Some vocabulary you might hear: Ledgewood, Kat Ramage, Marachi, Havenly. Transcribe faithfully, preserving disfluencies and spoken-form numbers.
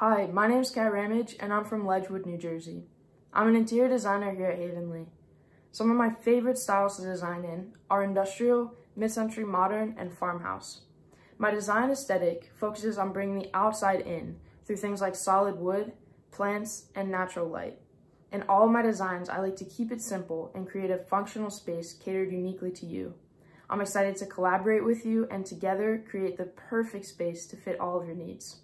Hi, my name is Kat Ramage, and I'm from Ledgewood, New Jersey. I'm an interior designer here at Havenly. Some of my favorite styles to design in are industrial, mid-century modern, and farmhouse. My design aesthetic focuses on bringing the outside in through things like solid wood, plants, and natural light. In all of my designs, I like to keep it simple and create a functional space catered uniquely to you. I'm excited to collaborate with you and together create the perfect space to fit all of your needs.